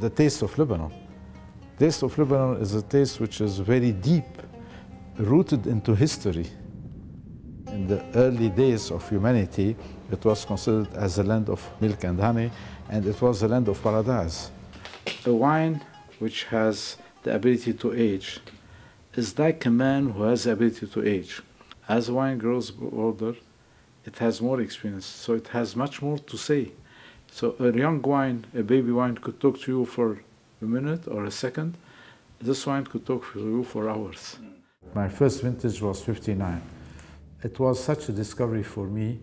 the taste of Lebanon. The taste of Lebanon is a taste which is very deep, rooted into history. In the early days of humanity, it was considered as a land of milk and honey, and it was a land of paradise. A wine which has the ability to age is like a man who has the ability to age. As wine grows older, it has more experience, so it has much more to say. So a young wine, a baby wine, could talk to you for a minute or a second. This wine could talk to you for hours. My first vintage was 59. It was such a discovery for me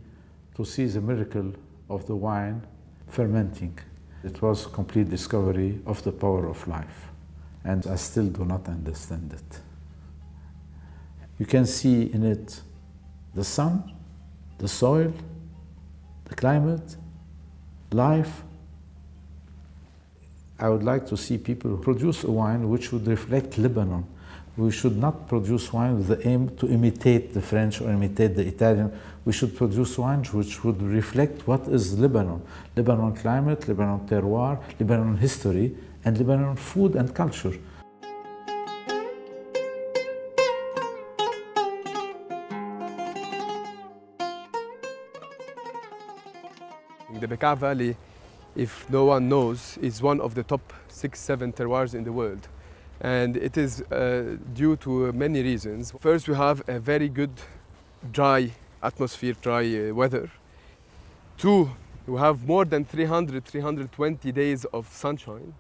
to see the miracle of the wine fermenting. It was a complete discovery of the power of life, and I still do not understand it. You can see in it the sun, the soil, the climate, life. I would like to see people produce a wine which would reflect Lebanon. We should not produce wine with the aim to imitate the French or imitate the Italian. We should produce wines which would reflect what is Lebanon. Lebanon climate, Lebanon terroir, Lebanon history, and Lebanon food and culture. The Bekaa Valley, if no one knows, is one of the top 6-7 terroirs in the world. And it is due to many reasons. First, we have a very good dry atmosphere, dry weather. Two, we have more than 320 days of sunshine.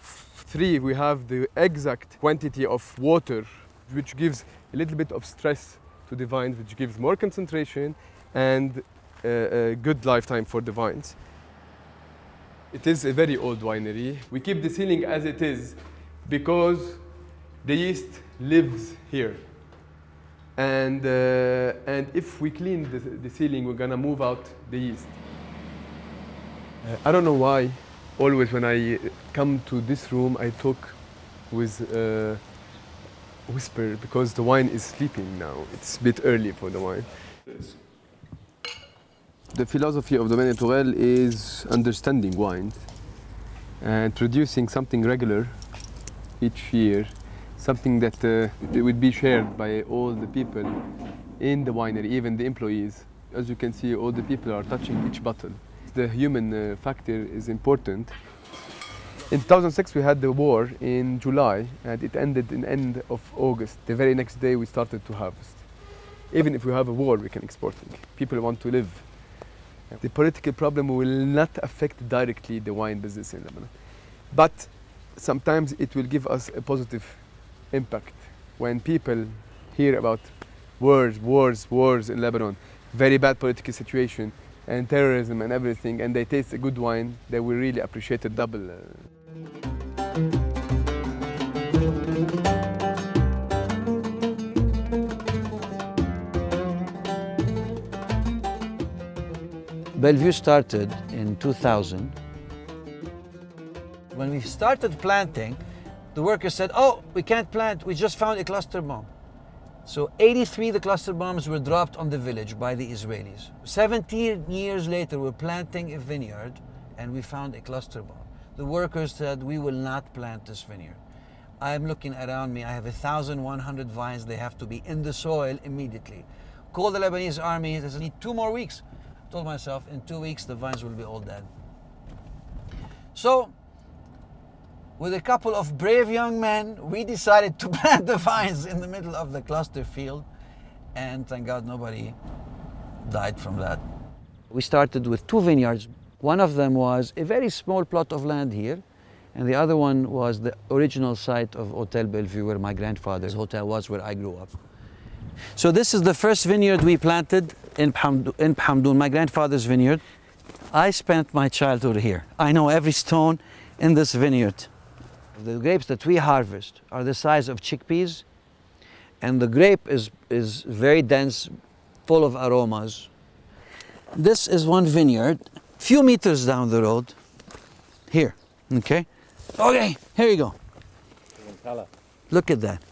Three, we have the exact quantity of water, which gives a little bit of stress to the vines, which gives more concentration and a good lifetime for the vines. It is a very old winery. We keep the ceiling as it is, because the yeast lives here. And if we clean the ceiling, we're gonna move out the yeast. I don't know why, always when I come to this room, I talk with a whisper, because the wine is sleeping now. It's a bit early for the wine. The philosophy of Domaine de Tourelle is understanding wine and producing something regular each year, something that would be shared by all the people in the winery, even the employees. As you can see, all the people are touching each bottle. The human factor is important. In 2006, we had the war in July, and it ended in end of August. The very next day, we started to harvest. Even if we have a war, we can export it. People want to live. The political problem will not affect directly the wine business in Lebanon, but sometimes it will give us a positive impact. When people hear about wars in Lebanon, very bad political situation, and terrorism and everything, and they taste a good wine, they will really appreciate it double. Belvieu started in 2000. When we started planting, the workers said, oh, we can't plant, we just found a cluster bomb. So 83 of the cluster bombs were dropped on the village by the Israelis. 17 years later, we're planting a vineyard and we found a cluster bomb. The workers said, we will not plant this vineyard. I'm looking around me, I have 1,100 vines, they have to be in the soil immediately. Call the Lebanese army, they need 2 more weeks. I told myself, in 2 weeks, the vines will be all dead. So, with a couple of brave young men, we decided to plant the vines in the middle of the cluster field, and thank God nobody died from that. We started with 2 vineyards. One of them was a very small plot of land here, and the other one was the original site of Hotel Belvieu, where my grandfather's hotel was, where I grew up. So this is the first vineyard we planted in Phamdun, my grandfather's vineyard. I spent my childhood here. I know every stone in this vineyard. The grapes that we harvest are the size of chickpeas, and the grape is very dense, full of aromas. This is one vineyard, a few meters down the road, here, okay? Okay, here you go. Look at that.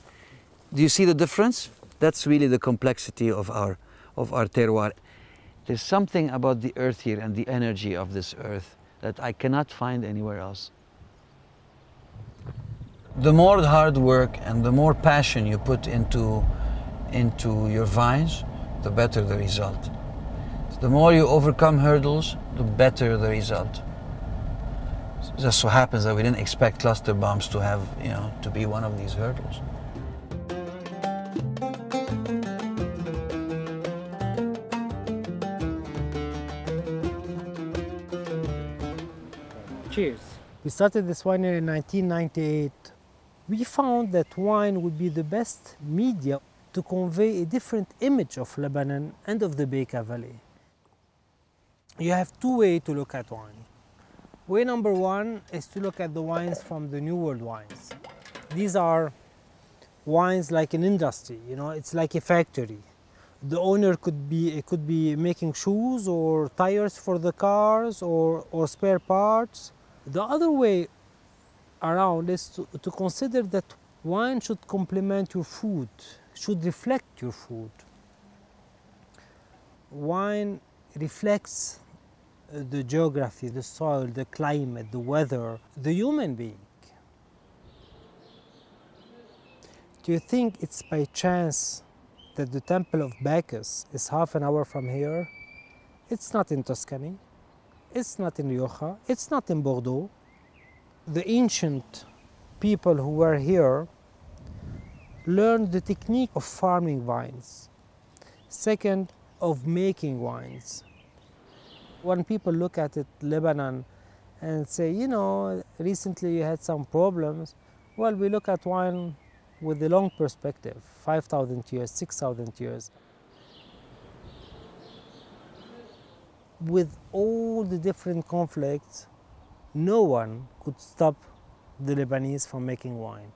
Do you see the difference? That's really the complexity of our terroir. There's something about the earth here and the energy of this earth that I cannot find anywhere else. the more hard work and the more passion you put into your vines, the better the result. The more you overcome hurdles, the better the result. It just so happens that we didn't expect cluster bombs to have, you know, to be one of these hurdles. Cheers. We started this winery in 1998. We found that wine would be the best media to convey a different image of Lebanon and of the Bekaa Valley. You have two ways to look at wine. Way number one is to look at the wines from the New World wines. These are wines like an industry, you know, it's like a factory. The owner could be making shoes or tires for the cars or spare parts. The other way around is to consider that wine should complement your food, should reflect your food. Wine reflects the geography, the soil, the climate, the weather, the human being. Do you think it's by chance that the Temple of Bacchus is half an hour from here? It's not in Tuscany, it's not in Rioja, it's not in Bordeaux. The ancient people who were here learned the technique of farming vines. Second, of making wines. When people look at it, Lebanon, and say, you know, recently you had some problems, well, we look at wine with a long perspective, 5,000 years, 6,000 years. With all the different conflicts, no one could stop the Lebanese from making wine.